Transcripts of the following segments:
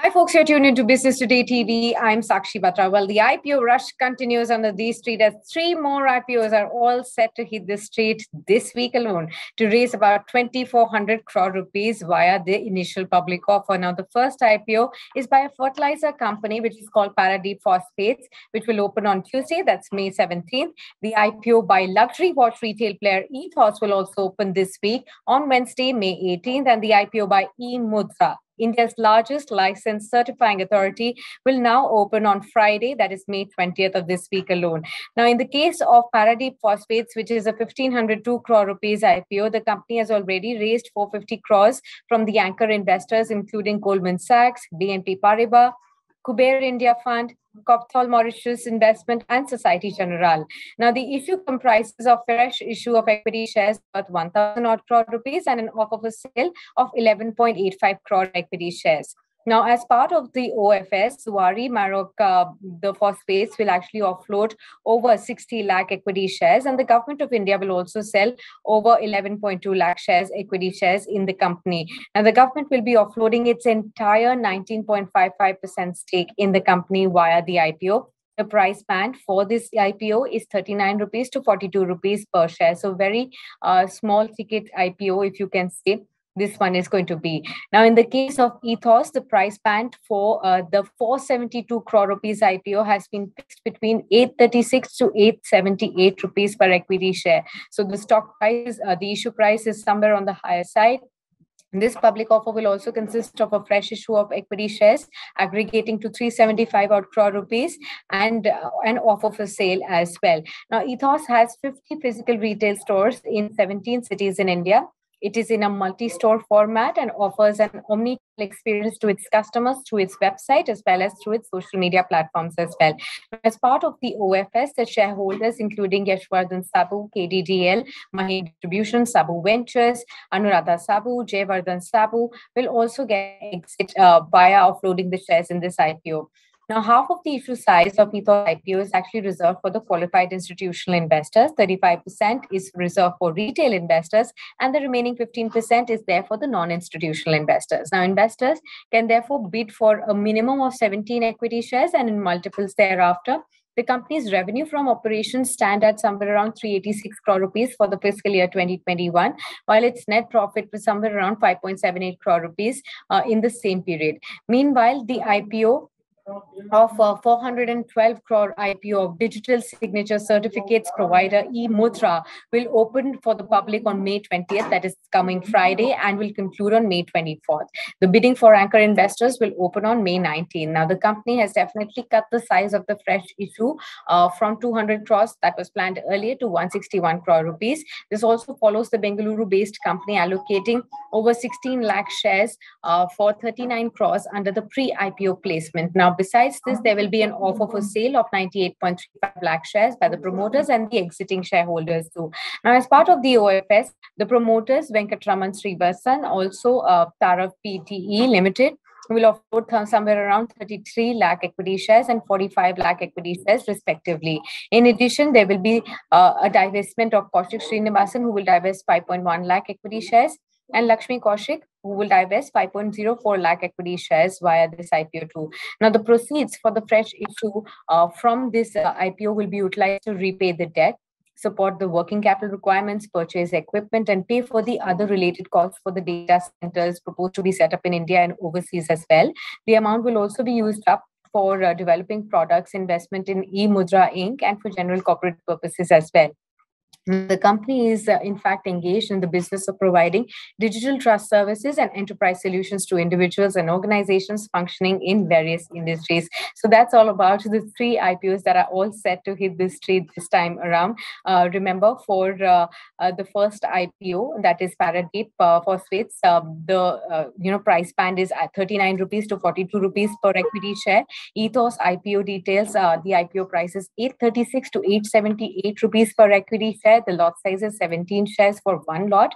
Hi folks, you're tuned into Business Today TV. I'm Sakshi Batra. Well, the IPO rush continues under these street as three more IPOs are all set to hit the street this week alone to raise about 2,400 crore rupees via the initial public offer. Now, the first IPO is by a fertilizer company, which is called Paradeep Phosphates, which will open on Tuesday. That's May 17th. The IPO by luxury watch retail player Ethos will also open this week on Wednesday, May 18th, and the IPO by eMudhra, India's largest licensed certifying authority, will now open on Friday, that is May 20th of this week alone. Now, in the case of Paradeep Phosphates, which is a 1,502 crore rupees IPO, the company has already raised 450 crores from the anchor investors, including Goldman Sachs, BNP Paribas, Kubair India Fund, Copthall Mauritius Investment, and Society General. Now, the issue comprises of fresh issue of equity shares worth 1,000 crore rupees and an offer for sale of 11.85 crore equity shares. Now, as part of the OFS, Zuari Marok, the Phosphates will actually offload over 60 lakh equity shares, and the government of India will also sell over 11.2 lakh shares, equity shares in the company. Now, the government will be offloading its entire 19.55% stake in the company via the IPO. The price band for this IPO is 39 rupees to 42 rupees per share. So very small ticket IPO, if you can say. This one is going to be. Now, in the case of Ethos, the price band for the 472 crore rupees IPO has been fixed between 836 to 878 rupees per equity share. So the stock price, the issue price is somewhere on the higher side. This public offer will also consist of a fresh issue of equity shares aggregating to 375 crore rupees and an offer for sale as well. Now, Ethos has 50 physical retail stores in 17 cities in India. It is in a multi-store format and offers an omni experience to its customers through its website as well as through its social media platforms as well. As part of the OFS, the shareholders, including Yashwardhan Sabu, KDDL, Mahi Distribution, Sabu Ventures, Anuradha Sabu, Jaywardhan Sabu, will also get exit via offloading the shares in this IPO. Now, half of the issue size of Ethos IPO is actually reserved for the qualified institutional investors. 35% is reserved for retail investors, and the remaining 15% is there for the non-institutional investors. Now, investors can therefore bid for a minimum of 17 equity shares and in multiples thereafter. The company's revenue from operations stand at somewhere around 386 crore rupees for the fiscal year 2021, while its net profit was somewhere around 5.78 crore rupees in the same period. Meanwhile, the IPO of 412 crore IPO of digital signature certificates provider eMudhra will open for the public on May 20th, that is coming Friday, and will conclude on May 24th. The bidding for anchor investors will open on May 19th. Now, the company has definitely cut the size of the fresh issue from 200 crores that was planned earlier to 161 crore rupees. This also follows the Bengaluru-based company allocating over 16 lakh shares for 39 crores under the pre-IPO placement. Now, besides this, there will be an offer for sale of 98.35 lakh shares by the promoters and the exiting shareholders too. Now, as part of the OFS, the promoters Venkatraman Srinivasan, also Tarav PTE Limited, will offload somewhere around 33 lakh equity shares and 45 lakh equity shares respectively. In addition, there will be a divestment of Koshik Srinivasan, who will divest 5.1 lakh equity shares, and Lakshmi Koshik, who will divest 5.04 lakh equity shares via this IPO too. Now, the proceeds for the fresh issue from this IPO will be utilized to repay the debt, support the working capital requirements, purchase equipment, and pay for the other related costs for the data centers proposed to be set up in India and overseas as well. The amount will also be used up for developing products, investment in eMudhra Inc., and for general corporate purposes as well. The company is, in fact, engaged in the business of providing digital trust services and enterprise solutions to individuals and organizations functioning in various industries. So that's all about the three IPOs that are all set to hit the street this time around. Remember, for the first IPO, that is Paradeep Phosphates, the price band is at 39 rupees to 42 rupees per equity share. Ethos IPO details: the IPO price is 836 to 878 rupees per equity share. The lot size is 17 shares for one lot.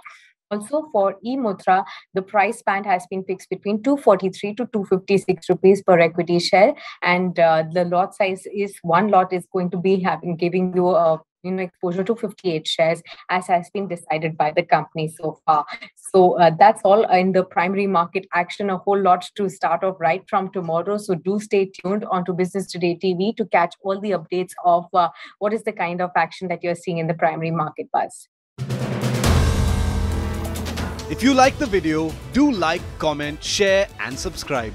Also, for eMudhra, the price band has been fixed between 243 to 256 rupees per equity share, and the lot size is one lot is going to be giving you a exposure to 58 shares, as has been decided by the company so far. So that's all in the primary market action, a whole lot to start off right from tomorrow. So do stay tuned onto Business Today TV to catch all the updates of what is the kind of action that you're seeing in the primary market buzz. If you like the video, do like, comment, share and subscribe.